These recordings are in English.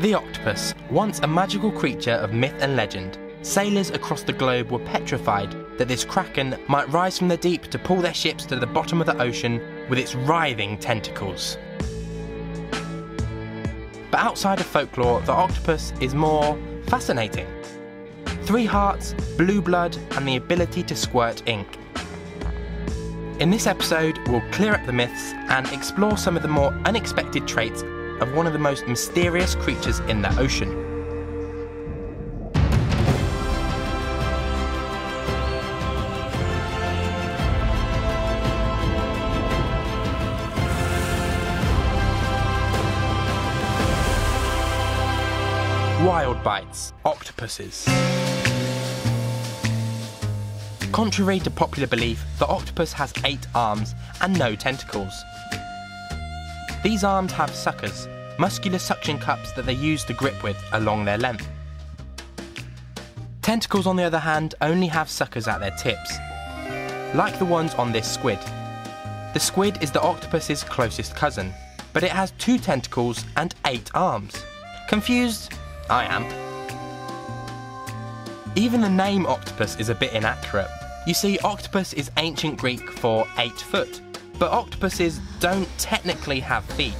The octopus, once a magical creature of myth and legend, sailors across the globe were petrified that this kraken might rise from the deep to pull their ships to the bottom of the ocean with its writhing tentacles. But outside of folklore, the octopus is more fascinating. 3 hearts, blue blood, and the ability to squirt ink. In this episode, we'll clear up the myths and explore some of the more unexpected traits of one of the most mysterious creatures in the ocean. Wild Bites, octopuses. Contrary to popular belief, the octopus has 8 arms and no tentacles. These arms have suckers, muscular suction cups that they use to grip with along their length. Tentacles, on the other hand, only have suckers at their tips, like the ones on this squid. The squid is the octopus's closest cousin, but it has 2 tentacles and 8 arms. Confused? I am. Even the name octopus is a bit inaccurate. You see, octopus is ancient Greek for 8 foot, but octopuses don't technically have feet.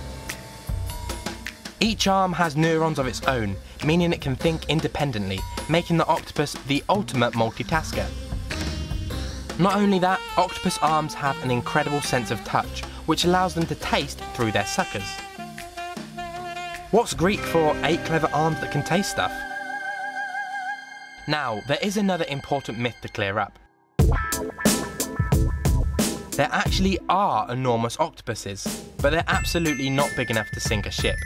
Each arm has neurons of its own, meaning it can think independently, making the octopus the ultimate multitasker. Not only that, octopus arms have an incredible sense of touch, which allows them to taste through their suckers. What's Greek for 8 clever arms that can taste stuff? Now, there is another important myth to clear up. There actually are enormous octopuses, but they're absolutely not big enough to sink a ship.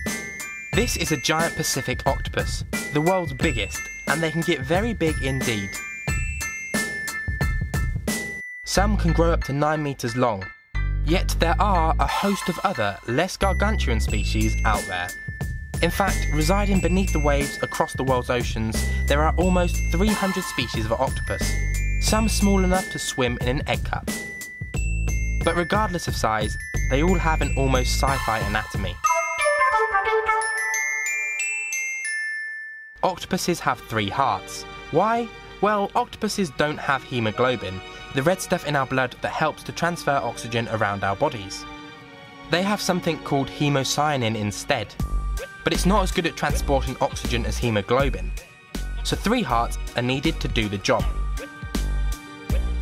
This is a giant Pacific octopus, the world's biggest, and they can get very big indeed. Some can grow up to 9 meters long, yet there are a host of other, less gargantuan species out there. In fact, residing beneath the waves across the world's oceans, there are almost 300 species of octopus, some small enough to swim in an egg cup. But regardless of size, they all have an almost sci-fi anatomy. Octopuses have 3 hearts. Why? Well, octopuses don't have hemoglobin, the red stuff in our blood that helps to transfer oxygen around our bodies. They have something called hemocyanin instead, but it's not as good at transporting oxygen as hemoglobin, so 3 hearts are needed to do the job.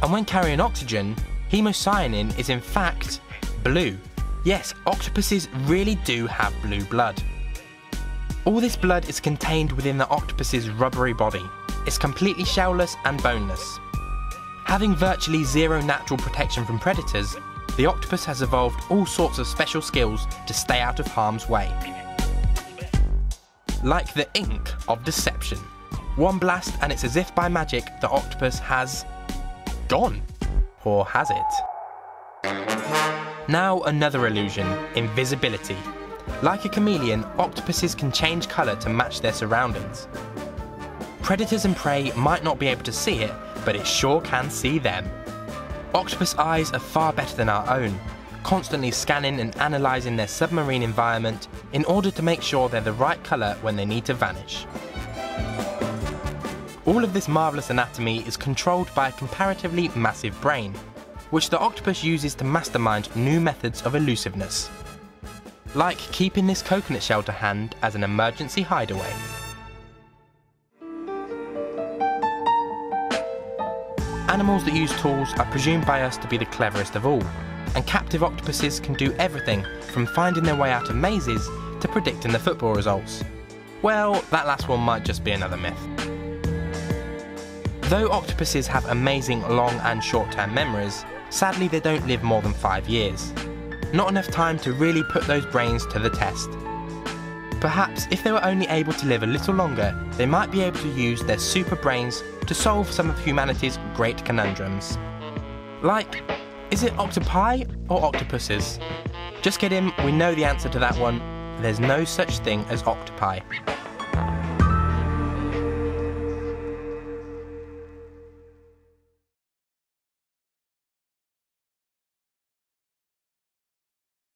And when carrying oxygen, hemocyanin is in fact blue. Yes, octopuses really do have blue blood. All this blood is contained within the octopus's rubbery body. It's completely shellless and boneless. Having virtually 0 natural protection from predators, the octopus has evolved all sorts of special skills to stay out of harm's way. Like the ink of deception. 1 blast and it's as if by magic the octopus has gone. Or has it? Now another illusion, invisibility. Like a chameleon, octopuses can change colour to match their surroundings. Predators and prey might not be able to see it, but it sure can see them. Octopus eyes are far better than our own, constantly scanning and analysing their submarine environment in order to make sure they're the right colour when they need to vanish. All of this marvellous anatomy is controlled by a comparatively massive brain, which the octopus uses to mastermind new methods of elusiveness, like keeping this coconut shell to hand as an emergency hideaway. Animals that use tools are presumed by us to be the cleverest of all, and captive octopuses can do everything from finding their way out of mazes to predicting the football results. Well, that last one might just be another myth. Though octopuses have amazing long and short-term memories, sadly they don't live more than 5 years. Not enough time to really put those brains to the test. Perhaps if they were only able to live a little longer, they might be able to use their super brains to solve some of humanity's great conundrums. Like, is it octopi or octopuses? Just kidding, we know the answer to that one. There's no such thing as octopi.